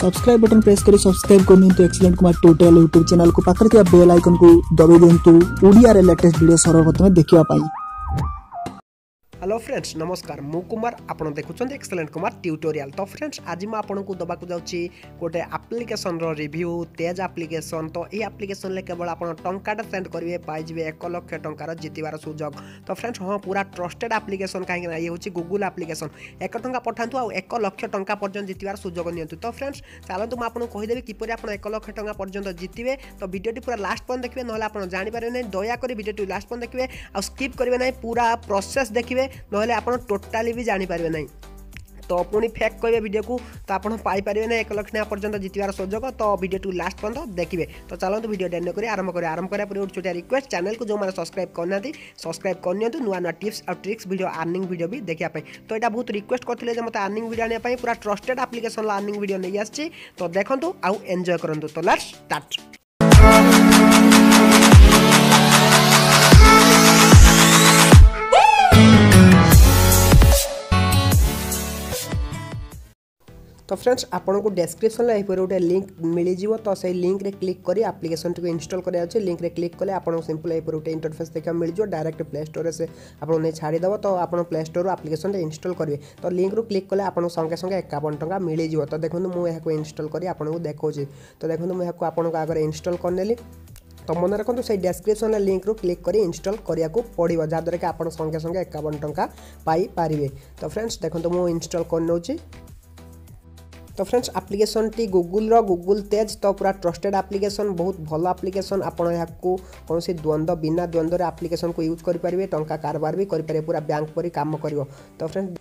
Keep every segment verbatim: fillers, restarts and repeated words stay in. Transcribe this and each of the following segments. Subscribe button press करी subscribe करनी तो excellent Kumar total YouTube channel को पाखरे थिया बेल आइकन को दबाई दिंतु ओडिया रे लेटेस्ट वीडियो सर्वप्रथम देखिया पाई। हेलो फ्रेंड्स नमस्कार, मु कुमार आपण देखुछन एक्सीलेंट कुमार ट्यूटोरियल। तो फ्रेंड्स आज मैं आपण को दबा को जाउची गोटे एप्लीकेशन रो रिव्यू, तेज एप्लीकेशन। तो ए एप्लीकेशन ले केवल आपण टंकाटा सेंड करबे पाइ जेबे एक लाख टंका रो जितिबार सुजोग। तो फ्रेंड्स हां पूरा ट्रस्टेड एप्लीकेशन काहे ना ये होची गूगल एप्लीकेशन। एक टंका पठांतु आ एक लाख टंका पर्यंत जितिबार सुजोग नियंतु। तो फ्रेंड्स चालंतु मैं आपण कहि देबे किपर आपण एक लाख टंका पर्यंत जितिबे। तो वीडियोटी पूरा लास्ट पन देखबे, नहला आपण जानि पारे नै। दया करी वीडियोटी लास्ट पन देखबे आ स्किप करबे नै, पूरा प्रोसेस देखबे, नहले आपण टोटाली भी जानी पारबे नहीं। तो पुणी फेक कहे वीडियो को तो आपन पाई पारे ना एक लाख टका पर्यंत जितिबार सुजोग। तो वीडियो टू लास्ट पर्यंत देखिए। तो चलते वीडियो डेन कर आरंभ कर आरंभ करा पूरे छोटा रिक्वेस्ट, चैनल को जो मैंने सब्सक्राइब करना सब्सक्राइब करनी, नुआ नुआ टिप्स और ट्रिक्स वीडियो अर्निंग वीडियो भी देखिया। तो यहाँ बहुत रिक्वेस्ट करते हैं मतलब अर्निंग वीडियो आने पूरा ट्रस्टेड एप्लीकेशन अर्निंग वीडियो नहीं आसी। तो देखो आउ एंजॉय करूँ। तो लेट्स स्टार्ट। तो फ्रेंड्स आपन को डेस्क्रिप्शन में गोटे लिंक मिल जाव। तो से लिंक रे क्लिक करी एप्लीकेशन टी इंस्टॉल करा जाय। लिंक रे क्लिक कले आपन सिंपल ए गोटे इंटरफेस देखा मिल जाव। डायरेक्ट प्ले स्टोर से आपन ने छाड़ी दबो। तो आपन प्ले स्टोर एप्लीकेशन रे इंस्टॉल करबे। तो लिंक रो क्लिक कले आपन संगे संगे इक्यावन टका मिल जाव। तो देखो मु यहाको इंस्टॉल करी आपन को देखौची। तो देखो मु यहाको आपन को आगर इंस्टॉल करनेली। तो मन रखु से डेस्क्रिप्शन लिंक रू क्लिक कर इंस्टॉल करने को पड़ो, जहाँद्वारा कि आपन संगे संगे इक्यावन टका पाई पारे। तो फ्रेंड्स देखो मु इंस्टॉल करनौची। तो फ्रेंड्स एप्लीकेशन टी गूगल रो गूगल तेज। तो पूरा ट्रस्टेड एप्लीकेशन, बहुत भल एप्लीकेशन। आपन या कौन द्वंद्व बिना द्वंद्व एप्लीकेशन को यूज करेंगे, टंका कारबार भी करेंगे, पूरा बैंक परी काम करियो। तो फ्रेंड्स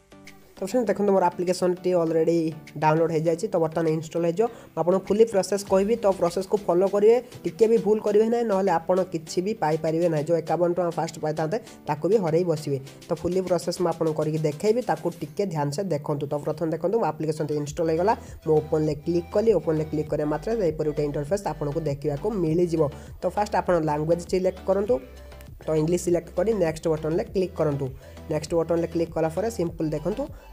तो फ्रेंड्स देखो मोर एप्लीकेशन टी ऑलरेडी डाउनलोड हो जाए। तो बर्तमान इंस्टॉल हो आपको फुली प्रोसेस कहि। तो प्रोसेस को फॉलो करेंगे, टिके भी भूल करेंगे ना, ना आपड़ किसी भी पाई पारे ना। जो इक्यावन टका फास्ट पाई था ताकू भी हर बसवे। तो फुली प्रोसेस मैं आपको करके देखेबी, ताकू टिके ध्यान से देखूँ। तो प्रथम देखो मो एप्लीकेशन इंस्टॉल हो गला। मो ओपन ले क्लिक कली। ओपन ले क्लिक करें मात्र यहीपर गोटे इंटरफेस आपको देखा मिल जाव। तो फास्ट आप लैंग्वेज सिलेक्ट करूँ। तो इंग्लिश सिलेक्ट करी नेक्स्ट बटन ले क्लिक करूँ। नेक्स्ट बटन ले क्लिक कला पर सिंपल देखो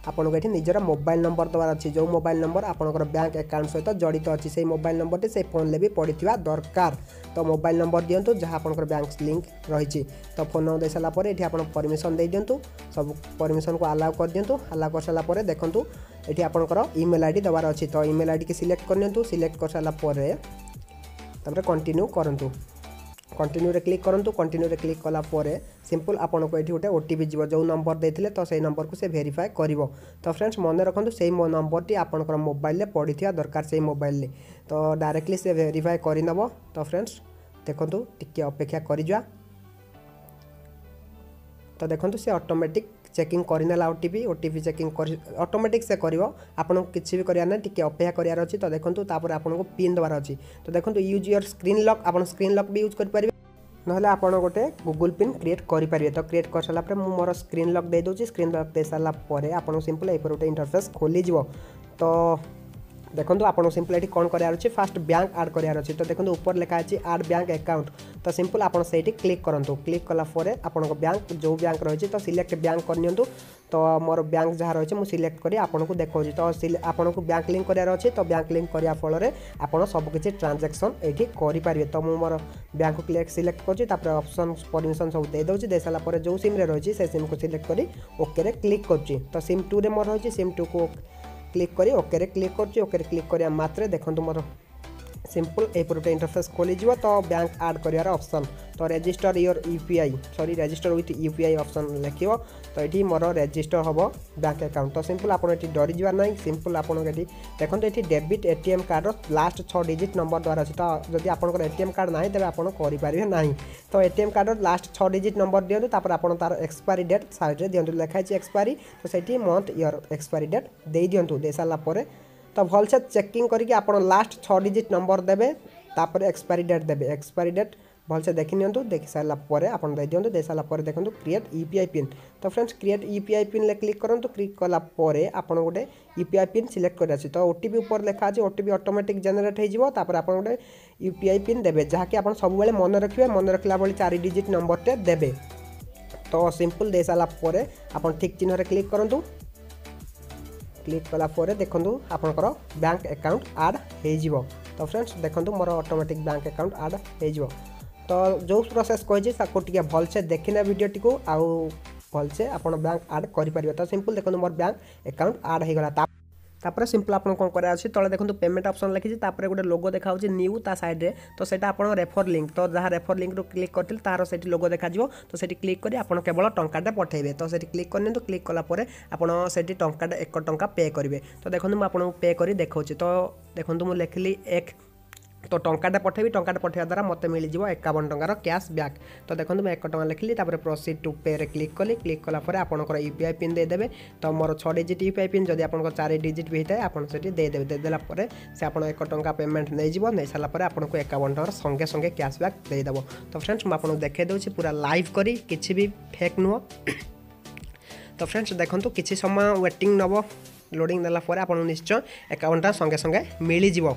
आपको ये निजर मोबाइल नंबर दबार अच्छी। जो मोबाइल नंबर आपंकर बैंक अकाउंट सहित जड़ित अच्छी, से मोबाइल नंबर टी से फोन ले भी पड़ी दरकार। तो मोबाइल नंबर दिंतु जहाँ आपंकर बैंक लिंक रही। तो फोन नंबर दे सारापर ये आप परमिशन दे दिंतु, सब परमिशन को अलाउ कर दिंतु। अलाउ कर सारापर देखूँ ये आपंकर इमेल आई डी दबार अच्छी। तो इमेल आई डी की सिलेक्ट करनी, सिलेक्ट कर सारापर कंटिन्यू करूँ। कंटिन्यू रे क्लिक करूँ। कंटिन्यू रे क्लिक कला परे सिंपल आपन को एठी गोटे ओटीपी जीव, जो नंबर देथिले। तो सेही नंबर को से वेरीफाई करिवो। तो फ्रेंड्स मन रखंतु सेही नंबर टी आपनकर मोबाइल ले पड़िथिया दरकार, सेही मोबाइल ले। तो डायरेक्टली से वेरीफाई करि नबो। तो फ्रेंड्स देखंतु टिके अपेक्षा करि जा। तो देखंतु से ऑटोमेटिक चेकिंग करना ओटीपी ओटीपी चेकिंग ऑटोमेटिक से कर आपको किसी भी करना टी अपेक्षा करार अच्छी। तो देखो तापर आपको पिन दबार अच्छी। तो देखो यूज योर स्क्रीन लॉक, आप स्क्रीन लॉक भी यूज करेंगे, ना आप गोटे गूगल पिन क्रिएट करेंगे। तो क्रिएट कर सारापर मोर स्क्रीन लॉक दे दूसरी। स्क्रीन लॉक दे सारापर आपको सिंपल ये गोटे इंटरफेस खोली। तो देखो आपको सिंपल ये कौन करार अच्छे, फास्ट बैंक आड करार अच्छे। तो देखो ऊपर लिखा है आड बैंक अकाउंट। तो सिंपल आप क्लिक करूँ। क्लिक कला परे आपको बैंक जो बैंक रही। तो सिलेक्ट बैंक करनी। तो मोर बैंक जहाँ रही मुझे सिलेक्ट करी आपको देखो। तो आपको बैंक लिंक करार अच्छे। तो बैंक लिंक कराया फल आप सबकि ट्रांजाक्शन ये करेंगे। तो मुझे मोर बैंक को क्लिक सिलेक्ट कर ऑप्शन परमिशन सब दे दूसरी। दे सारापर जो सिम्रे रही से सिम को सिलेक्ट करी ओके क्लिक करुँची। तो सिम टू रे मोर रही सिम टू को क्लिक करी ओके रे क्लिक करछि। ओके रे क्लिक करिया मात्र देखंतु मोर सिंपल ए पुरोटा इंटरफेस खोली जीव। तो बैंक ऐड करियार ऑप्शन। तो register your UPI sorry register with UPI option लिखियो। तो ये मोर रजिस्टर हम बैंक अकाउंट। तो सिंपल आपन एठी डरी जीवा नाही। सिंपल आपन एठी देखंतु एठी डेबिट एटीएम कार्ड रो लास्ट छह डिजिट नंबर द्वारा अछि। तो जदि आपनकर एटीएम कार्ड नाही तबे आपन करि पारिबे नाही। तो एटीएम कार्ड रो लास्ट छह डिजिट नंबर दियौ। तापर आपन तार एक्सपायरी डेट साइड रे दियौ लिखाइ छै एक्सपायरी। तो सेठी मंथ ईयर एक्सपायरी डेट दे दियौ। दे साला परे तो भलसे चेकिंग करके आप लास्ट छह डिजिट नंबर देवे। तापर एक्सपायरी डेट देवे। एक्सपायरी डेट भलसे देखि नियंतु। देखि साला परे आपन दे दियंतु। दे साला परे देखंतु क्रिएट यूपीआई पिन। तो फ्रेंड्स क्रिएट यूपीआई पिन ले क्लिक करंतु। क्लिक कला परे आपन गोटे यूपीआई पिन सिलेक्ट कर आछि। तो ओटीपी ऊपर लेखा अछि ओटीपी ऑटोमेटिक जनरेट हो जीवो। तापर आपन गोटे यूपीआई पिन देवे जहाँकि आपन सब बेले मन रखिबे। मन रखला बली चार डिजिट नंबर ते देवे। तो सिंपल दे साला परे आपन ठीक चिन्ह रे क्लिक करंतु। क्लिक कलापर देखो आपंकर बैंक अकाउंट आड हो। तो फ्रेंड्स देखो मोर ऑटोमेटिक बैंक अकाउंट आड हो। तो जो प्रोसेस कही टे भलसे देखना भिडटी को आउ भलसे आप बैंक आड करेंगे। तो सिंपल देखो मोर बैंक अकाउंट आड हो गला। तापर सिंपल आप कौन करा तले देखो पेमेंट ऑप्शन लिखी तापर गोटे लोगो देखा न्यू ता साइड रे। तो सेटा आप रेफर लिंक तो जहाँ रेफर लिंक रू क्लिक करते तार से लोगो देखा तो से क्लिक कर आप केवल टंकाटे पठेबे। तो से क्लिक करनी क्लिक कलापर आपठी टंकाटे एक टंका पे करेंगे। तो देखो मुझे पे कर देखा। तो देखो मुझे लिखिली एक तो टंकाटे पठेबी टंकाटे पठेबा द्वारा मत मिल जाव एकावन टकर कैश बैक। तो देखो मुझे एक टाँग लिखली प्रोसीड टू पे रे क्लिक कली क्लिक कलापर आपंकर यूपीआई पिन देदेवे। तो मोर छः डिजिट यूपीआई पिन जब आप चार डिजिट भी होता है आपठी देदेवे देदेलापर से आप एक टाँचा पेमेंट नहीं सारापर आपको एकावन टकर संगे संगे कैश बैक देदेव। तो फ्रेंड्स मुझे देखे दूसरी पूरा लाइव करी किसी भी फेक नुह। तो फ्रेंड्स देखो किसी समय व्वेटिंग नब लोडिंग देलापर आप निश्चय एकावन टाँग संगे संगे मिल जाव।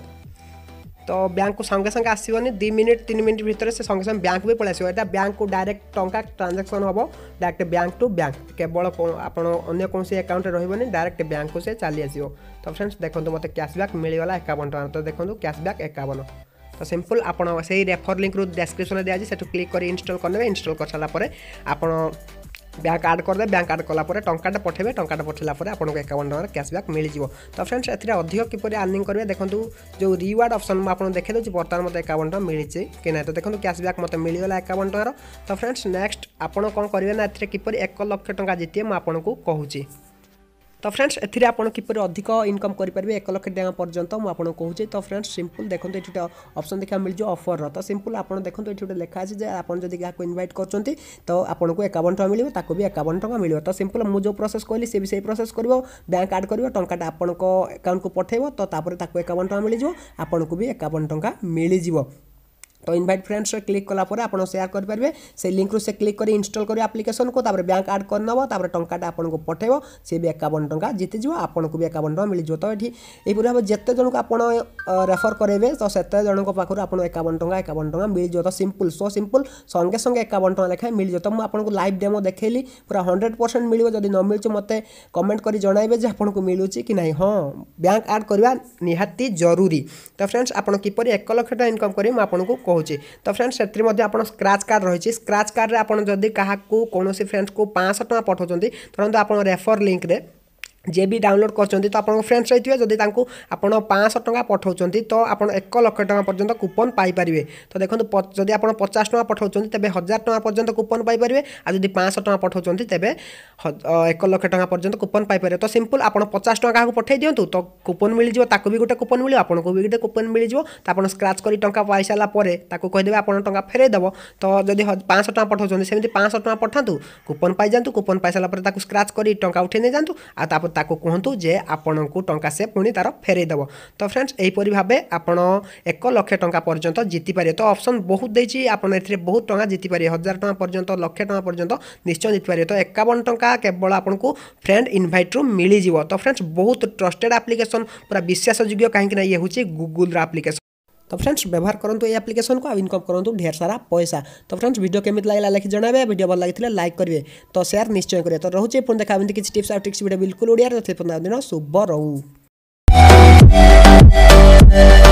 तो बैंक को संगे संगे आसवनी दु मिनिट तीन मिनट भितर से संगे संगे बैंक भी पलि आस बैंक को डायरेक्ट टंका ट्रांजैक्शन हम डायरेक्ट बैंक टू बैंक केवल आपने कौन से अकाउंट रही डायरेक्ट बैंक को से चली आसो। तो फ्रेंड्स देखो मतलब कैशबैक मिलगला एकावन टाँह। तो देखो कैशबैक एकावन। तो सिंपल आप रेफर लिंक रू डिस्क्रिप्शन दिखाई से क्लिक कर इनस्टॉल करने इनस्टॉल कर सारापर आप बैंक आड करदे बैंक आड कलापर टंकाटे पठेबे टंकाटे पठेलापर आपको एकावन टकर कैशबैक मिल जाव। तो फ्रेंड्स एथिरे अधिक किपरि अर्निंग करेंगे देखो जो रिवार्ड ऑप्शन आपको देखे दूसरी बर्तमान मतलब एकावन टकर मिली कि ना। तो देखो कैशबैक मतलब मिलगला एकावन टकर। तो फ्रेंड्स नेक्स्ट आपड़ कौन करेंगे ना एथिरे किपरि एक लक्ष टंका जीते मुझको कहूँ। तो फ्रेंड्स एथिरे आपन किपर अधिक इनकम करेंगे एक लाख टका पर्यंत मुझे आपको कहूँ। तो फ्रेंड्स सिंपल देखो ये गोटे ऑप्शन देखा मिल जाए ऑफर रो। तो सिंपल आपड़ देखो ये गोटे लिखा है आपड़ जब क्या इनवाइट कर तो आपको एकावन टका मिले ताको भी एकावन टका मिले। तो सिंपल मुझे जो प्रोसेस कहली सी भी से प्रोसेस कर बैंक आड कर टाँटा आपंट को पठेब तो एकावन टका मिल आपको भी एकावन टका मिल जाव। तो इनवाइट फ्रेंड्स रे क्लिक कलापर आप शेयर करेंगे से लिंक रू से क्लिक कर इंस्टॉल कर एप्लिकेशन को बैंक आड करनब टाँटा आपको पठेब सी भी एकावन टका जीतिज आपको भी एकावन टका मिल जाव। तो ये यहपूरी भाव जिते जन को आपड़ रेफर करेंगे तो सेत जन पाखर आप एकावन टका एकावन टका मिल जाव। तो सिंपल सो सिंपल संगे संगे एकावन टका लेखाएं मिल जाव। तो मुझे लाइव डेमो देखेली पूरा हंड्रेड परसेंट मिल जब न मिलू मत कमेंट कर जनइबे आपको मिलू कि ना। हाँ बैंक आड करवा निहाती जरूरी। तो फ्रेंड्स आपड़ किपर एक लाख टका इनकम करें मुझको। तो फ्रेंड्स से स्क्रैच कार्ड रही स्क्रैच कार्ड रे आपन जदि कहा कौन से फ्रेंड्स को पाँच सौ टका पठाउछन्ती तुरंत आप रेफर लिंक रे जे भी डाउनलोड कर तो आप फ्रेंड्स रही है जदि आप पाँच सौ टका पठाउछन्ती तो आप एक लाख टका पर्यंत कूपन पाइपर। तो देखो जब आप पचास टका पठाउछन्ती तेज हजार टका पर्यंत कूपन पाइपर आ जब पाँच सौ टका पठाउछन्ती तेज एक लाख टका पर्यंत कूपन पाइपर। तो सिंपल आप पचास टका क्या पठाई दिंतु तो कूपन मिल जाव भी गोटे कूपन मिल आपको भी गोटे कूपन मिल जाव। तो आप स्क्रैच कर टका पाई सारा कहीदेवे आप टका फेरदेव। तो जब पाँच सौ टका पठाउछन्ती सेमति पाँच सौ टका पठातु कूपन पाई जातु कूपन पाई सारा स्क्रैच कर टका उठे नहीं जातु आ ताको कहतु जे आपंक टा से पुणी तार फेरदेव। तो फ्रेंड्स यहीपर भाव आपड़ एक लाख टका पर्यंत जीतिपारे। तो ऑप्शन बहुत देती आप बहुत टका जीतिपारे हजार टका पर्यंत लक्षे टका पर्यंत निश्चय जीतिपारे। तो एकावन टका केवल आपको फ्रेंड इनभाइट्रु मिल जाव। तो फ्रेंड्स बहुत ट्रस्टेड एप्लिकेशन पूरा विश्वासयोग्य कहीं ये हूँ गूगल एप्लिकेशन। तो फ्रेंड्स व्यवहार करूँ ये एप्लिकेशन को इनकम करूँ ढेर सारा पैसा। तो फ्रेंड्स वीडियो केमित लगे लिखी जनाबे वीडियो भल लगी लाइक करेंगे तो शेयर निश्चय करेंगे। तो रोचे पुनः देखा किसी टिप्स और ट्रिक्स वीडियो बिल्कुल ओडिया दिन शुभ रहू।